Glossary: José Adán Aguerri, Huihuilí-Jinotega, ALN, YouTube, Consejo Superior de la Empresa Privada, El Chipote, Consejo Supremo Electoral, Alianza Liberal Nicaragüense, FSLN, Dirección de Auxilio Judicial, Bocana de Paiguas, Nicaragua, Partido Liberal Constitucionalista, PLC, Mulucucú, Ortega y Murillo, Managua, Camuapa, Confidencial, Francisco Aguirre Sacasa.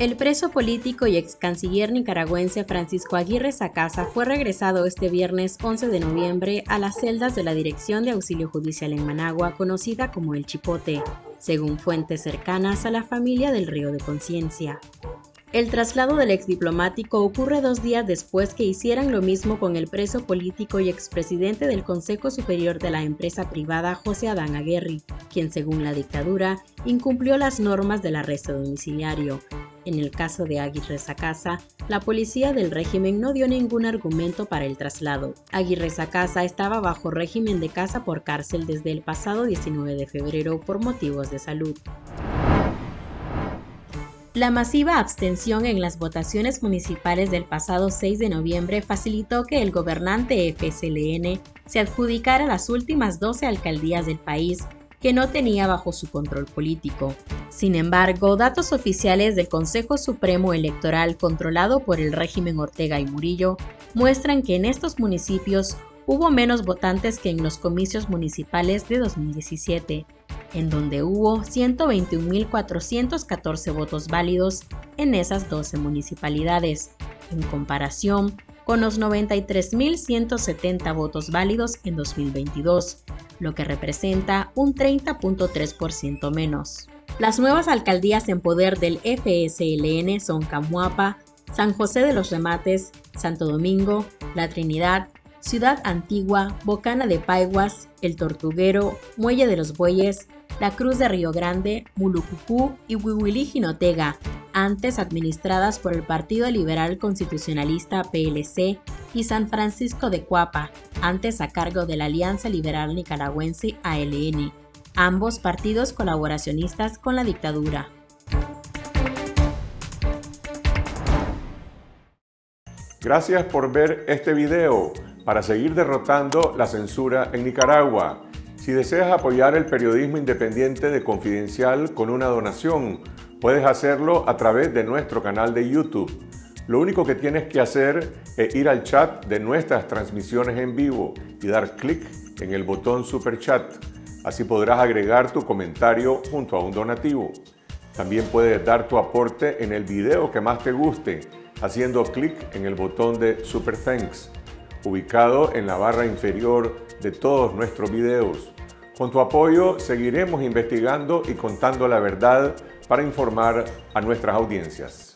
El preso político y ex canciller nicaragüense Francisco Aguirre Sacasa fue regresado este viernes 11 de noviembre a las celdas de la Dirección de Auxilio Judicial en Managua, conocida como El Chipote, según fuentes cercanas a la familia del Río de Conciencia. El traslado del exdiplomático ocurre 2 días después que hicieran lo mismo con el preso político y expresidente del Consejo Superior de la Empresa Privada, José Adán Aguerri, quien según la dictadura incumplió las normas del arresto domiciliario. En el caso de Aguirre Sacasa, la policía del régimen no dio ningún argumento para el traslado. Aguirre Sacasa estaba bajo régimen de casa por cárcel desde el pasado 19 de febrero por motivos de salud. La masiva abstención en las votaciones municipales del pasado 6 de noviembre facilitó que el gobernante FSLN se adjudicara las últimas 12 alcaldías del país que no tenía bajo su control político. Sin embargo, datos oficiales del Consejo Supremo Electoral controlado por el régimen Ortega y Murillo muestran que en estos municipios hubo menos votantes que en los comicios municipales de 2017. En donde hubo 121.414 votos válidos en esas 12 municipalidades, en comparación con los 93.170 votos válidos en 2022, lo que representa un 30.3% menos. Las nuevas alcaldías en poder del FSLN son Camuapa, San José de los Remates, Santo Domingo, La Trinidad, Ciudad Antigua, Bocana de Paiguas, El Tortuguero, Muelle de los Bueyes, La Cruz de Río Grande, Mulucucú y Huihuilí-Jinotega, antes administradas por el Partido Liberal Constitucionalista PLC, y San Francisco de Cuapa, antes a cargo de la Alianza Liberal Nicaragüense ALN, ambos partidos colaboracionistas con la dictadura. Gracias por ver este video. Para seguir derrotando la censura en Nicaragua. Si deseas apoyar el periodismo independiente de Confidencial con una donación, puedes hacerlo a través de nuestro canal de YouTube. Lo único que tienes que hacer es ir al chat de nuestras transmisiones en vivo y dar clic en el botón Super Chat. Así podrás agregar tu comentario junto a un donativo. También puedes dar tu aporte en el video que más te guste, haciendo clic en el botón de Super Thanks, ubicado en la barra inferior de todos nuestros videos. Con tu apoyo seguiremos investigando y contando la verdad para informar a nuestras audiencias.